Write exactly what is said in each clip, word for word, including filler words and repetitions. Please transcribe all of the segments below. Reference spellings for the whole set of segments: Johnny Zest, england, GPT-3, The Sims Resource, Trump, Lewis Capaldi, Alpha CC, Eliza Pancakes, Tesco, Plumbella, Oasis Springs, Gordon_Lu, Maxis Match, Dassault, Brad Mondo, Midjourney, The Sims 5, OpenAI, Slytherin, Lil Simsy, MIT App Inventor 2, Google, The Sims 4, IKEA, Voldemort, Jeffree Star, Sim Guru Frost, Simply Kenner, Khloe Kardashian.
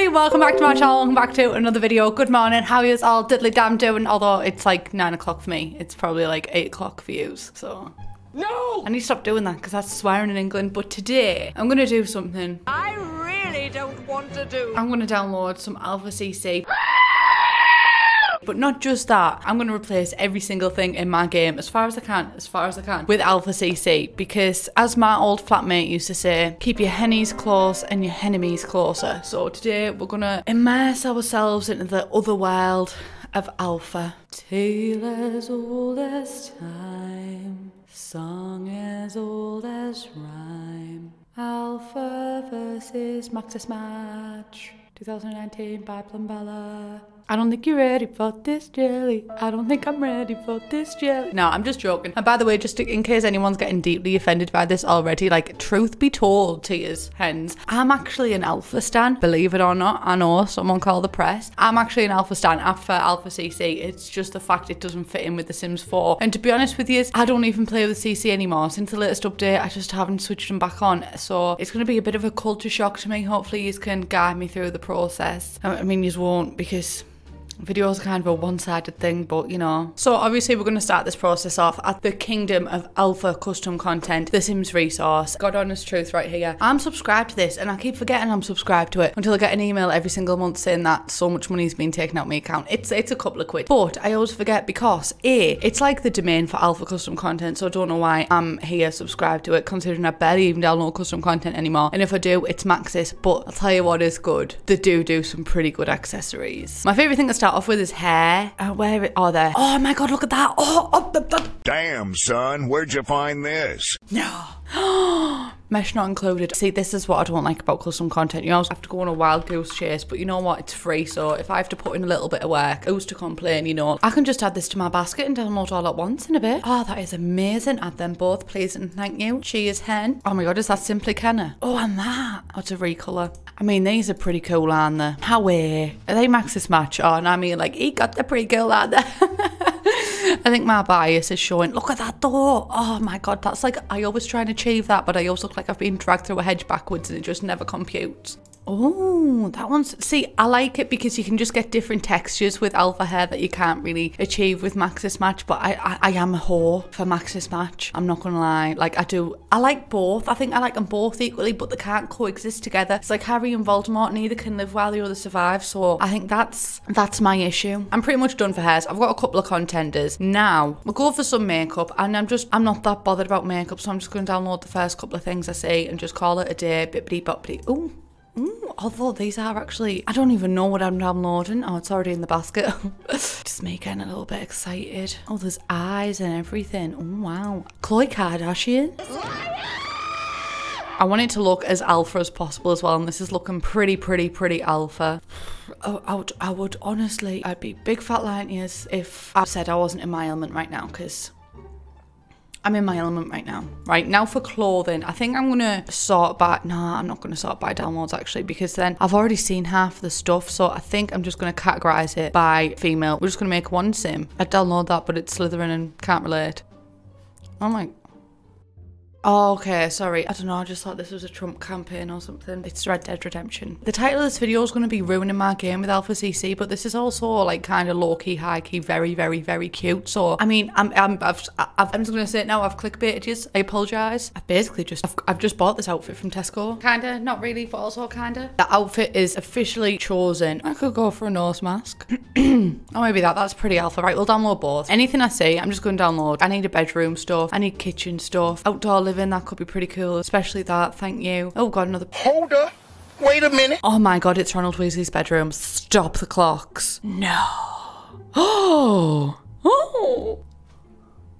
everybody, welcome back to my channel, welcome back to another video. Good morning, how yous all diddly damn doing? Although it's like nine o'clock for me, it's probably like eight o'clock for yous, so... No! I need to stop doing that because that's swearing in England, but today I'm gonna do something I really don't want to do. I'm gonna download some Alpha C C. But not just that, I'm going to replace every single thing in my game as far as I can, as far as I can, with Alpha C C. Because as my old flatmate used to say, keep your hennies close and your enemies closer. So today we're going to immerse ourselves into the other world of Alpha. Tale as old as time, song as old as rhyme. Alpha versus Maxis Match. twenty nineteen by Plumbella. I don't think you're ready for this jelly. I don't think I'm ready for this jelly. No, I'm just joking. And by the way, just in case anyone's getting deeply offended by this already, like, truth be told, tears, hens, I'm actually an Alpha stan, believe it or not. I know, someone called the press. I'm actually an Alpha stan after Alpha C C. It's just the fact it doesn't fit in with The Sims four. And to be honest with you, I don't even play with C C anymore. Since the latest update, I just haven't switched them back on. So it's going to be a bit of a culture shock to me. Hopefully you can guide me through the process. I mean, you won't, because videos are kind of a one-sided thing, but you know. So obviously we're going to start this process off at the kingdom of Alpha custom content, The Sims Resource. God honest truth right here. I'm subscribed to this and I keep forgetting I'm subscribed to it until I get an email every single month saying that so much money has been taken out of my account. It's it's a couple of quid. But I always forget because A, it's like the domain for Alpha custom content, so I don't know why I'm here subscribed to it, considering I barely even download custom content anymore. And if I do, it's Maxis, but I'll tell you what is good. They do do some pretty good accessories. My favourite thing that's off with his hair. Uh, where it, oh there. Oh my god, look at that. Oh, oh the, the. Damn son, where'd you find this? No. Mesh not included. See, this is what I don't like about custom content. You always have to go on a wild goose chase, but you know what? It's free, so if I have to put in a little bit of work, who's to complain, you know? I can just add this to my basket and download all at once in a bit. Oh, that is amazing. Add them both, please, and thank you. She is hen. Oh my god, is that Simply Kenner? Oh, and that. Oh, it's a recolor. I mean, these are pretty cool, aren't they? How way? Are they Maxis Match on? I mean, like, he got the pretty cool, aren't they? I think my bias is showing. Look at that though. Oh my god, that's like, I always try and achieve that, but I always look like I've been dragged through a hedge backwards and it just never computes. Oh, that one's... See, I like it because you can just get different textures with Alpha hair that you can't really achieve with Maxis Match, but I, I, I am a whore for Maxis Match. I'm not gonna lie. Like, I do... I like both. I think I like them both equally, but they can't coexist together. It's like Harry and Voldemort. Neither can live while the other survives, so I think that's that's my issue. I'm pretty much done for hairs. I've got a couple of contenders. Now, we'll go for some makeup, and I'm just... I'm not that bothered about makeup, so I'm just gonna download the first couple of things I see and just call it a day. Bippity-boppity. Ooh. Ooh, although these are actually, I don't even know what I'm downloading. Oh, it's already in the basket. Just me getting a little bit excited. Oh, there's eyes and everything. Oh, wow. Khloe Kardashian? I want it to look as Alpha as possible as well, and this is looking pretty, pretty, pretty Alpha. Oh, I would, I would honestly, I'd be big fat lying ears if I said I wasn't in my element right now, because... I'm in my element right now. Right now for clothing, I think I'm gonna sort by, nah, I'm not gonna sort by downloads actually, because then I've already seen half the stuff, so I think I'm just gonna categorize it by female. We're just gonna make one sim. I download that, but it's Slytherin and can't relate. I'm like, oh, okay, sorry. I don't know, I just thought this was a Trump campaign or something. It's Red Dead Redemption. The title of this video is going to be Ruining My Game with Alpha C C, but this is also, like, kind of low-key, high-key, very, very, very cute. So, I mean, I'm I'm, I've, I've, I'm just going to say it now. I've clickbaited yous. I apologise. I've basically just... I've, I've just bought this outfit from Tesco. Kind of, not really, but also kind of. The outfit is officially chosen. I could go for a nose mask. Oh, maybe that. That's pretty Alpha. Right, we'll download both. Anything I see, I'm just going to download. I need a bedroom stuff. I need kitchen stuff. Outdoor living, that could be pretty cool, especially that. Thank you. Oh god, another. Hold up, wait a minute. Oh my god, it's Ronald Weasley's bedroom. Stop the clocks. No. Oh. Oh.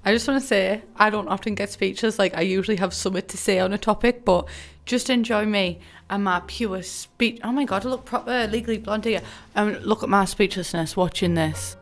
I just want to say, I don't often get speeches. Like, I usually have something to say on a topic, but just enjoy me and my pure speech. Oh my god, I look proper Legally Blonde here. Um, look at my speechlessness watching this.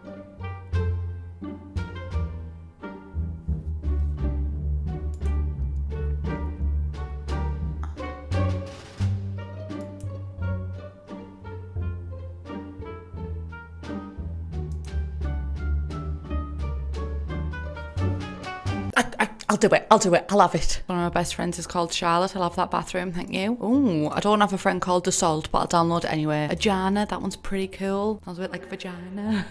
I'll do it. I'll do it. I'll have it. One of my best friends is called Charlotte. I'll have that bathroom. Thank you. Oh, I don't have a friend called Dassault, but I'll download it anyway. Ajana. That one's pretty cool. Sounds a bit like vagina.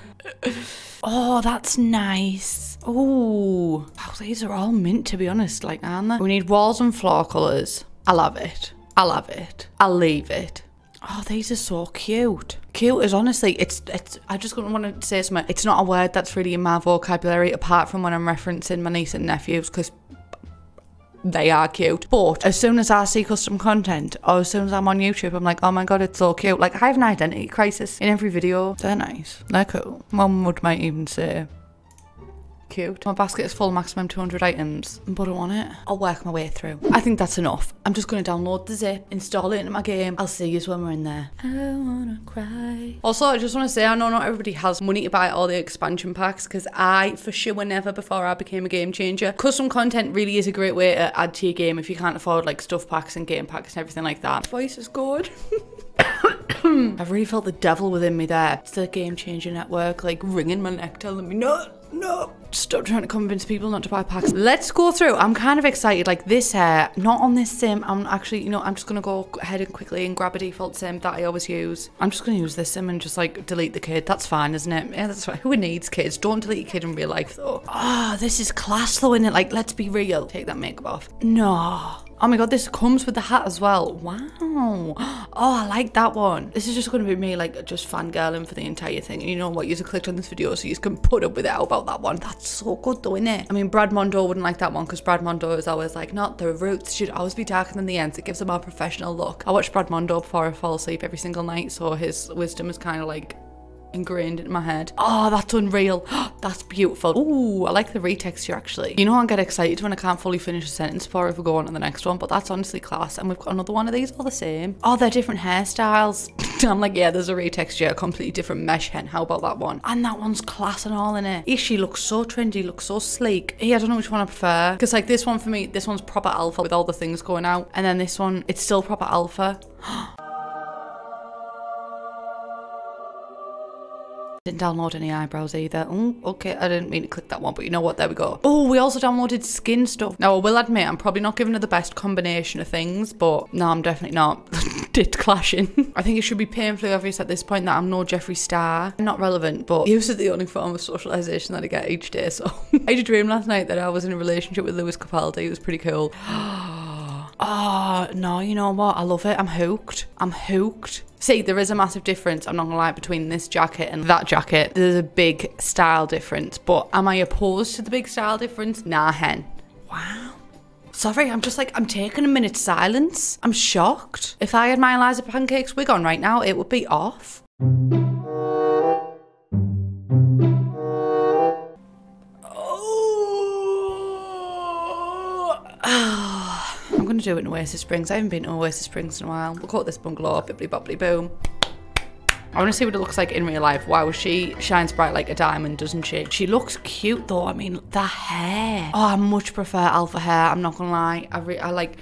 Oh, that's nice. Oh, wow, these are all mint, to be honest, like, aren't they? We need walls and floor colours. I'll have it. I'll have it. I'll leave it. Oh, these are so cute. Cute is honestly, it's, it's, I just want to say something. It's not a word that's really in my vocabulary apart from when I'm referencing my niece and nephews, because they are cute. But as soon as I see custom content, or as soon as I'm on YouTube, I'm like, oh my God, it's so cute. Like, I have an identity crisis in every video. They're nice. They're cool. One would might even say cute. My basket is full, maximum two hundred items, but I want it. I'll work my way through. I think that's enough. I'm just going to download the zip, install it into my game. I'll see you when we're in there. I wanna cry. Also, I just want to say, I know not everybody has money to buy all the expansion packs, because I for sure were never, before I became a game changer. Custom content really is a great way to add to your game if you can't afford like stuff packs and game packs and everything like that. Voice is good. I've really felt the devil within me there. It's the Game Changer Network, like, wringing my neck, telling me, no, no. Stop trying to convince people not to buy packs. Let's go through. I'm kind of excited. Like, this hair, not on this sim. I'm actually, you know, I'm just going to go ahead and quickly and grab a default sim that I always use. I'm just going to use this sim and just, like, delete the kid. That's fine, isn't it? Yeah, that's fine. Who needs kids? Don't delete your kid in real life, though. Ah, oh, this is class, though, isn't it? Like, let's be real. Take that makeup off. No. Oh my God, this comes with the hat as well. Wow. Oh, I like that one. This is just going to be me, like, just fangirling for the entire thing. And you know what? You just clicked on this video so you can put up with it about that one. That's so good though, isn't it? I mean, Brad Mondo wouldn't like that one, because Brad Mondo is always like, not the roots should always be darker than the ends. It gives them a professional look. I watch Brad Mondo before I fall asleep every single night, so his wisdom is kind of like ingrained in my head. Oh, that's unreal. That's beautiful. Ooh, I like the retexture actually. You know, I get excited when I can't fully finish a sentence before if we go on to the next one, but that's honestly class. And we've got another one of these, all the same. Oh, they're different hairstyles. I'm like, yeah, there's a retexture, a completely different mesh hen. How about that one? And that one's class and all, innit? Ishi looks so trendy, looks so sleek. Yeah, I don't know which one I prefer. Because like this one for me, this one's proper alpha with all the things going out. And then this one, it's still proper alpha. Didn't download any eyebrows either. Ooh, okay, I didn't mean to click that one, but you know what? There we go. Oh, we also downloaded skin stuff. Now, I will admit, I'm probably not giving her the best combination of things, but no, I'm definitely not. Did clashing. I think it should be painfully obvious at this point that I'm no Jeffree Star. I'm not relevant, but use is the only form of socialisation that I get each day, so. I had a dream last night that I was in a relationship with Lewis Capaldi. It was pretty cool. Oh, no, you know what? I love it. I'm hooked. I'm hooked. See, there is a massive difference, I'm not gonna lie, between this jacket and that jacket. There's a big style difference, but am I opposed to the big style difference? Nah, hen. Wow. Sorry, I'm just like, I'm taking a minute's silence. I'm shocked. If I had my Eliza Pancakes wig on right now, it would be off. To do it in Oasis Springs. I haven't been to Oasis Springs in a while. We'll call it this bungalow. Bibbly bobbly boom. I want to see what it looks like in real life. Wow, she shines bright like a diamond, doesn't she? She looks cute though. I mean, the hair. Oh, I much prefer alpha hair. I'm not gonna lie. I, re I like...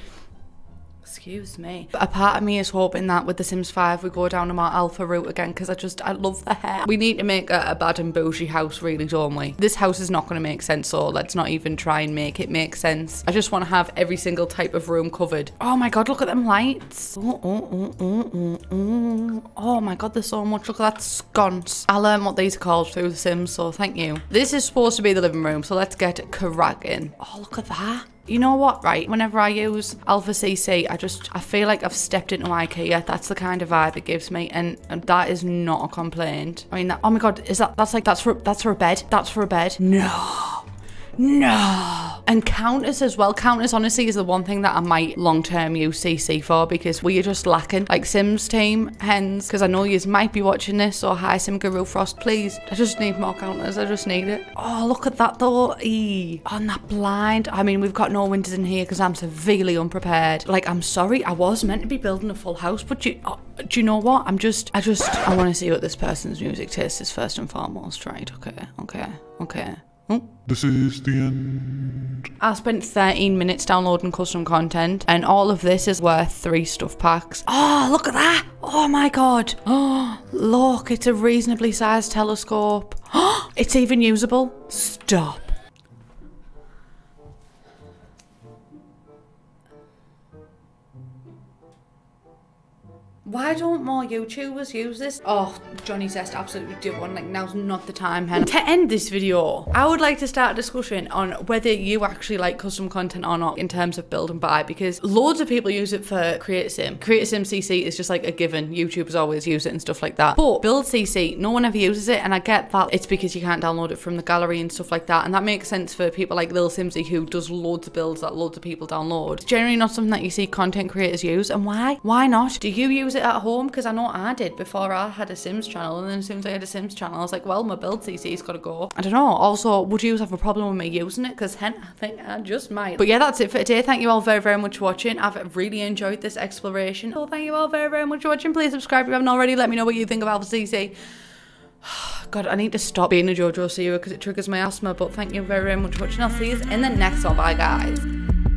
Excuse me. But a part of me is hoping that with The Sims five we go down a more alpha route again, because I just, I love the hair. We need to make a, a bad and bougie house, really, don't we? This house is not going to make sense, so let's not even try and make it make sense. I just want to have every single type of room covered. Oh my God, look at them lights. Oh, oh, oh, oh, oh, oh. Oh my God, there's so much. Look at that sconce. I learned what these are called through The Sims, so thank you. This is supposed to be the living room, so let's get cracking. Oh, look at that. You know what, right? Whenever I use Alpha C C, I just, I feel like I've stepped into IKEA. That's the kind of vibe it gives me, and, and that is not a complaint. I mean, that, oh my God, is that, that's like, that's for, that's for a bed. That's for a bed. No. No. And counters as well. Counters, honestly, is the one thing that I might long-term use C C for, because we are just lacking, like, Sims team, hens, because I know you might be watching this, so hi, Sim Guru Frost, please. I just need more counters. I just need it. Oh, look at that, though. Eee. On that blind. I mean, we've got no windows in here because I'm severely unprepared. Like, I'm sorry. I was meant to be building a full house, but you, oh, do you know what? I'm just, I just, I want to see what this person's music taste is first and foremost, right? Okay, okay, okay. Oh. This is the end. I spent thirteen minutes downloading custom content, and all of this is worth three stuff packs. Oh, look at that. Oh my God. Oh, look, it's a reasonably sized telescope. Oh, it's even usable. Stop. Why don't more YouTubers use this? Oh, Johnny Zest absolutely did one. Like, now's not the time, hen. To end this video, I would like to start a discussion on whether you actually like custom content or not in terms of build and buy, because loads of people use it for Create Sim. Create Sim C C is just like a given. YouTubers always use it and stuff like that. But Build C C, no one ever uses it, and I get that it's because you can't download it from the gallery and stuff like that, and that makes sense for people like Lil Simsy, who does loads of builds that loads of people download. It's generally not something that you see content creators use, and why? Why not? Do you use it at home? Because I know I did before I had a Sims channel, and then as soon as I had a Sims channel, I was like, well, my Build C C's gotta go. I don't know. Also, would you have a problem with me using it? Because hen, I think I just might. But yeah, that's it for today. Thank you all very, very much for watching. I've really enjoyed this exploration. So thank you all very, very much for watching. Please subscribe if you haven't already. Let me know what you think of Alpha C C. God, I need to stop being a JoJo seer because it triggers my asthma. But thank you very, very much for watching. I'll see you in the next one. Bye, guys.